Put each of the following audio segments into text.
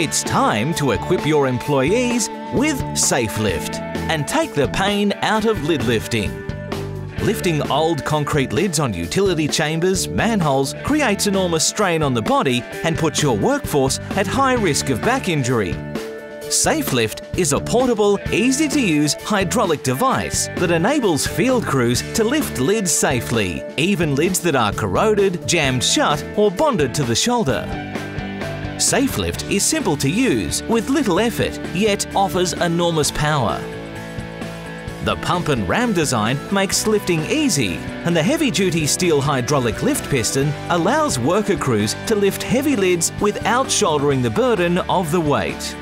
It's time to equip your employees with SafeLift and take the pain out of lid lifting. Lifting old concrete lids on utility chambers, manholes, creates enormous strain on the body and puts your workforce at high risk of back injury. SafeLift is a portable, easy-to-use hydraulic device that enables field crews to lift lids safely, even lids that are corroded, jammed shut or bonded to the shoulder. SafeLift is simple to use with little effort, yet offers enormous power. The pump and ram design makes lifting easy, and the heavy-duty steel hydraulic lift piston allows worker crews to lift heavy lids without shouldering the burden of the weight.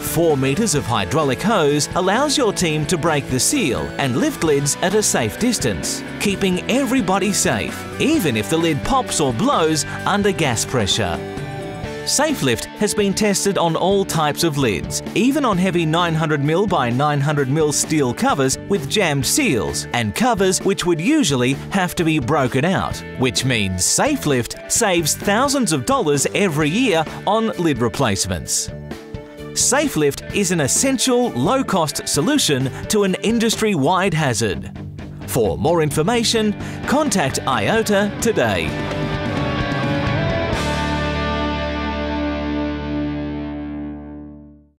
4 meters of hydraulic hose allows your team to break the seal and lift lids at a safe distance, keeping everybody safe, even if the lid pops or blows under gas pressure. SafeLift has been tested on all types of lids, even on heavy 900mm by 900mm steel covers with jammed seals and covers which would usually have to be broken out, which means SafeLift saves thousands of dollars every year on lid replacements. SafeLift is an essential, low-cost solution to an industry-wide hazard. For more information, contact Iota today.